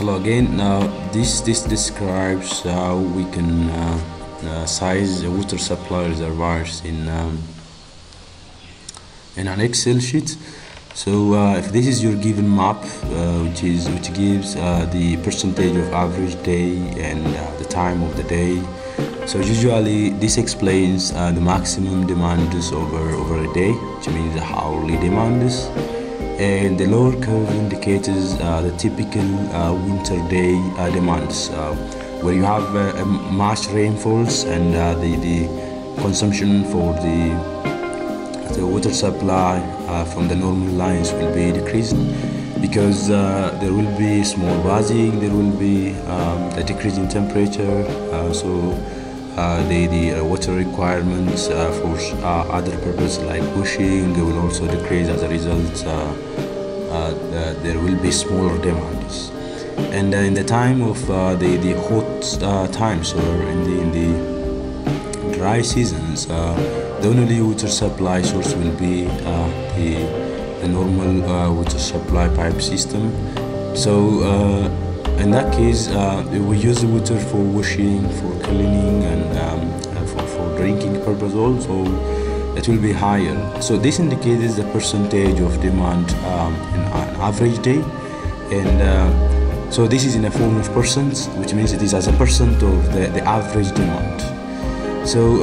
Hello again. Now this describes how we can size the water supply reservoirs in an Excel sheet. So if this is your given map, which gives the percentage of average day and the time of the day. So usually this explains the maximum demand is over a day, which means the hourly demand is. And the lower curve indicates the typical winter day demands, where you have much rainfalls and the consumption for the water supply from the normal lines will be decreasing, because there will be small buzzing, there will be a decrease in temperature, so the water requirements for other purposes like washing will also decrease. As a result, there will be smaller demands. And in the time of the hot times, or in the dry seasons, the only water supply source will be the normal water supply pipe system. So in that case, we use the water for washing, for cleaning, and for drinking purpose also. It will be higher. So this indicates the percentage of demand in an average day, and so this is in a form of percents, which means it is as a percent of the average demand. So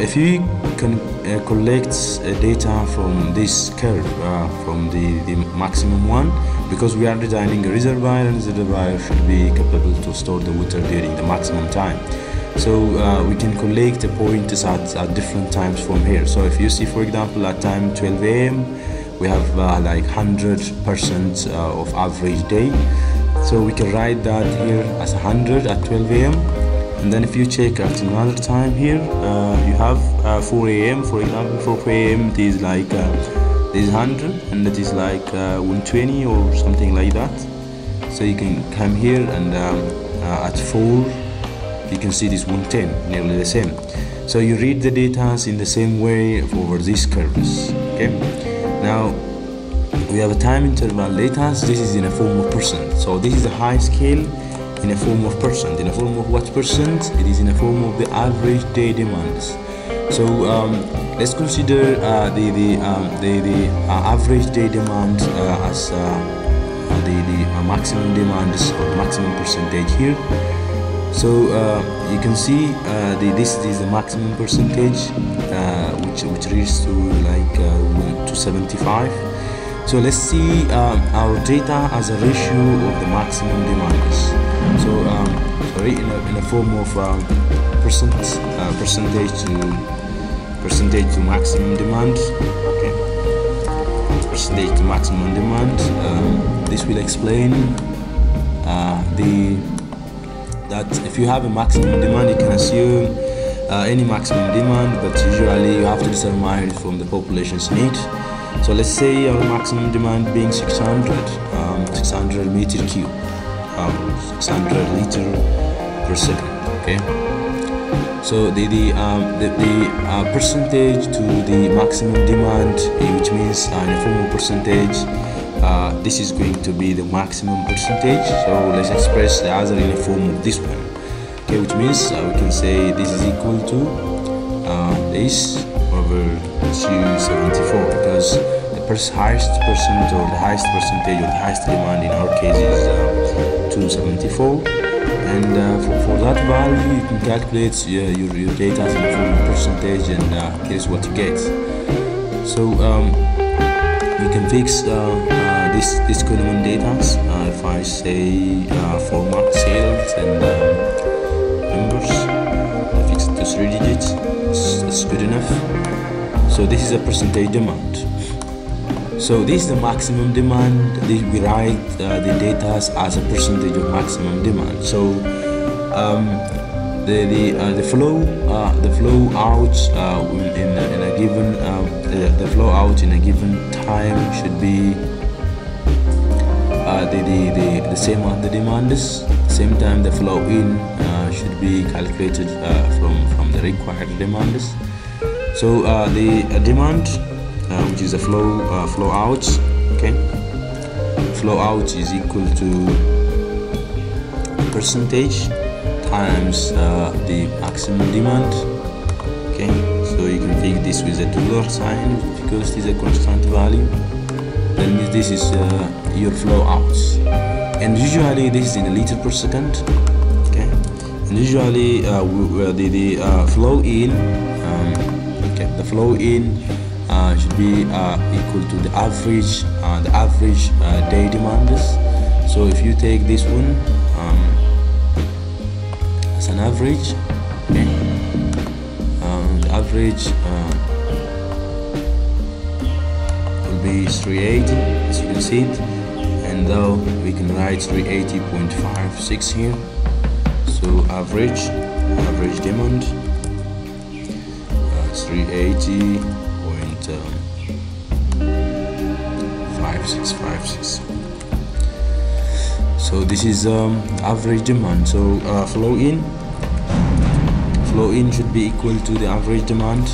if you can collect data from this curve, from the maximum one, because we are designing a reservoir, and the reservoir should be capable to store the water during the maximum time. So we can collect the points at different times from here. So if you see, for example, at time 12 a.m., we have like 100% of average day. So we can write that here as 100 at 12 a.m. And then if you check at another time here, you have 4 a.m. For example, for 4 a.m. it is like this 100, and it is like 120 or something like that. So you can come here, and at 4 you can see this 110, nearly the same. So you read the data in the same way over these curves. Okay. Now we have a time interval data. This is in a form of percent. So this is a high scale. In a form of percent. In a form of what percent? It is in a form of the average day demands. So let's consider the average day demand as the maximum demands or maximum percentage here. So you can see this is the maximum percentage which reaches to like 275. So let's see our data as a ratio of the maximum demands. So, in a form of percentage to maximum demand. Okay, percentage to maximum demand. This will explain that if you have a maximum demand, you can assume any maximum demand, but usually you have to determine it from the population's need. So let's say our maximum demand being 600 meter cube. 600 liter per second. Okay, so the percentage to the maximum demand, which means in a form of percentage, this is going to be the maximum percentage. So let's express the other in a form of this one. Okay, which means we can say this is equal to this over 274, because the highest percent or the highest percentage or the highest demand in our case is 274, and for that value you can calculate your data as a form of percentage, and here's what you get. So you can fix this column data. If I say format sales and numbers, I fix it to 3 digits. It's good enough. So this is a percentage demand. So this is the maximum demand. We write the data as a percentage of maximum demand. So the flow out in a given time should be the same as the demand is. Same time the flow in should be calculated from the required demand is. So the demand, which is the flow out. Okay, flow out is equal to percentage times the maximum demand. Okay, so you can think this with a $sign because it is a constant value. That means this is your flow out, and usually this is in a liter per second. Okay, and usually the flow in, the flow in should be equal to the average day demand. So if you take this one as an average, okay, the average will be 380, as you can see it, and though we can write 380.56 here. So average demand 380.5656. So this is average demand. So flow in should be equal to the average demand.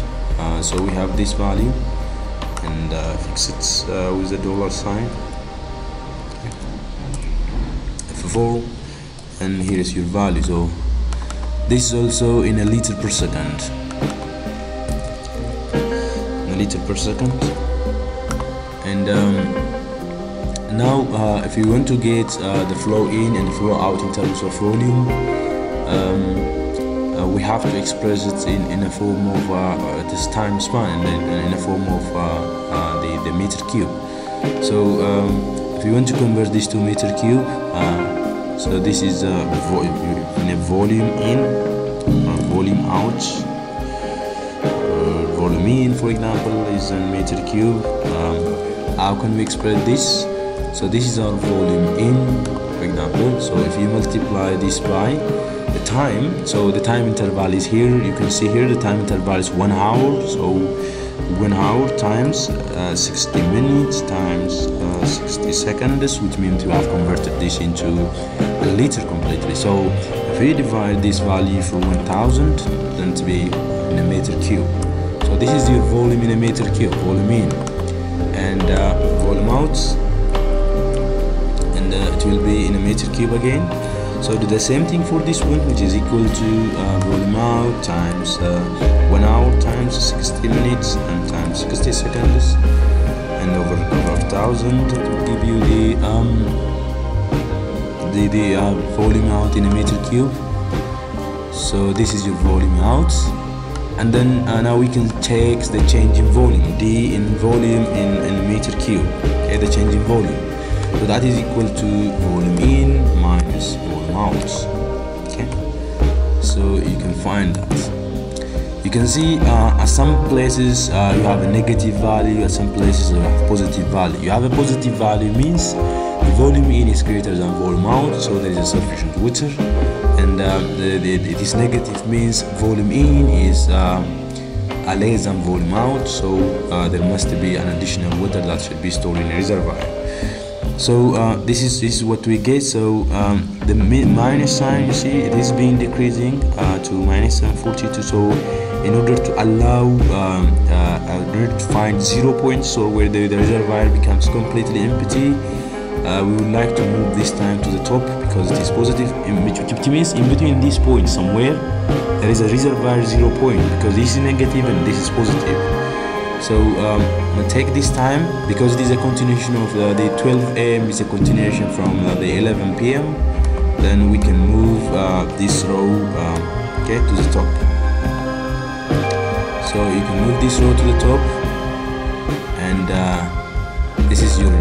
So we have this value and fix it with a $sign. F4, and here is your value. So this is also in a liter per second. And now if you want to get the flow in and the flow out in terms of volume, we have to express it in a form of this time span, and in a form of the meter cube. So if you want to convert this to meter cube, so this is in a volume in or volume out. Volume in, for example, is in meter cube. How can we express this? So this is our volume in, for example. So if you multiply this by the time, so the time interval is here. You can see here the time interval is 1 hour. So 1 hour times 60 minutes times 60 seconds, which means you have converted this into a liter completely. So if we divide this value from 1000, then it will be in a meter cube. So this is your volume in a meter cube, volume in, and volume out. It will be in a meter cube again. So do the same thing for this one, which is equal to volume out times 1 hour times 60 minutes and times 60 seconds, and over 1000 to give you the volume out in a meter cube. So this is your volume out, and then now we can take the change in volume, d in volume in a meter cube. Okay, the change in volume. So that is equal to volume in minus volume out. Okay, so you can find that. You can see at some places you have a negative value, at some places you have positive value. You have a positive value means the volume in is greater than volume out, so there is sufficient water, and it is negative means volume in is less than volume out, so there must be an additional water that should be stored in a reservoir. So this is what we get. So the minus sign, you see, it is being decreasing to minus 42. So in order to allow to find 0 points, so where the reservoir becomes completely empty, we would like to move this time to the top because it is positive, which means in between these points somewhere there is a reservoir 0 point, because this is negative and this is positive. So take this time because it is a continuation of the 12 a.m. is a continuation from the 11 p.m. Then we can move this row okay, to the top. So you can move this row to the top, and this is your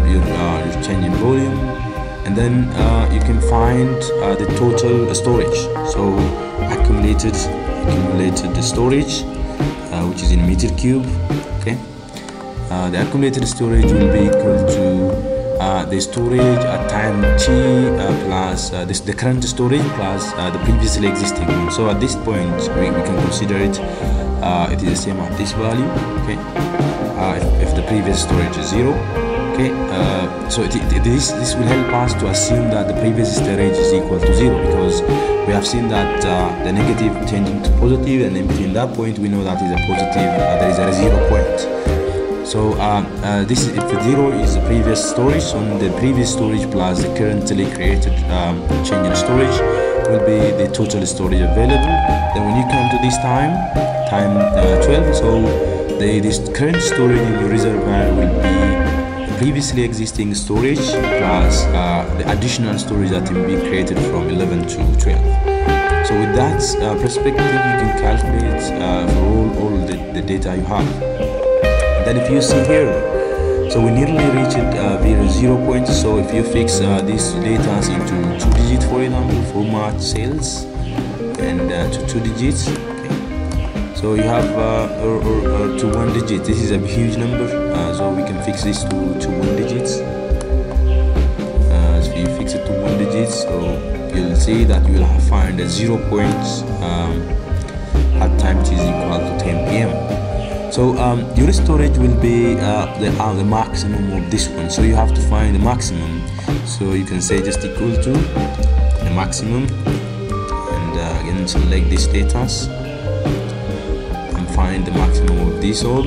change in volume, and then you can find the total storage. So accumulated storage, which is in meter cube. Okay, the accumulated storage will be equal to the storage at time t plus the current storage plus the previously existing one. So at this point we can consider it is the same at this value. Okay, if the previous storage is 0. Okay, so this will help us to assume that the previous storage is equal to 0, because we have seen that the negative changing to positive, and in between that point we know that is a positive, there is a 0 point. So this is, if the 0 is the previous storage, so the previous storage plus the currently created change in storage, will be the total storage available. Then when you come to this time 12, so this current storage in your reservoir will be previously existing storage plus the additional storage that will be created from 11 to 12. So with that perspective, you can calculate for all the data you have. Then if you see here, so we nearly reached zero point. So if you fix these data into 2 digits, for example, format sales, and to 2 digits. So you have or to 1 digit. This is a huge number, so we can fix this to 1 digits. So you fix it to 1 digits, so you'll see that you will find a 0 points at time t is equal to 10 p.m. So your storage will be the maximum of this one. So you have to find the maximum. So you can say just equal to the maximum, and again select this status. Find the maximum of this all,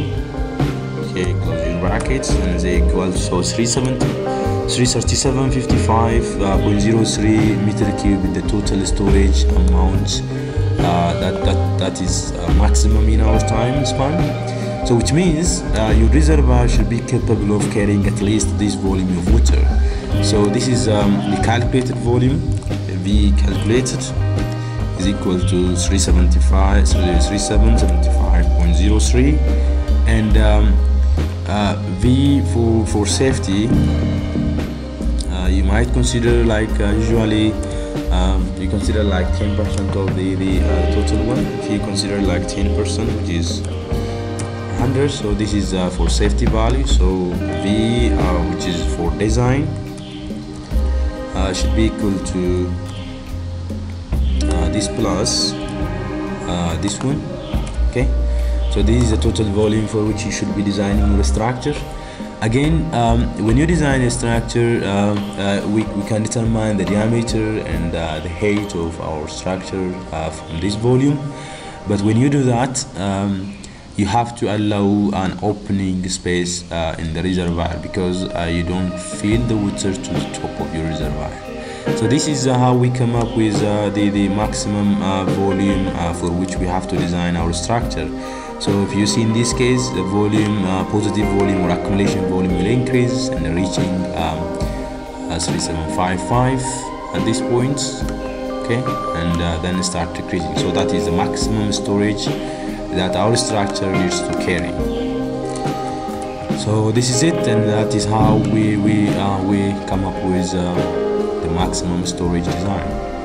okay, closing brackets, and they equal, so 337.55.03 meter cube with the total storage amount that is maximum in our time span. So which means your reservoir should be capable of carrying at least this volume of water. So this is the calculated volume, V calculated, is equal to 375.03, and V for safety, you might consider like usually you consider like 10% of the total one. If you consider like 10%, which is 100, so this is for safety value. So V, which is for design, should be equal to this plus this one, okay. So this is the total volume for which you should be designing your structure. Again, when you design a structure, we can determine the diameter and the height of our structure from this volume. But when you do that, you have to allow an opening space in the reservoir, because you don't fill the water to the top of your reservoir. So this is how we come up with the maximum volume for which we have to design our structure. So if you see in this case, the volume, positive volume or accumulation volume will increase and reaching 3755 at this point, okay, and then start decreasing. So that is the maximum storage that our structure needs to carry. So this is it, and that is how we come up with the maximum storage design.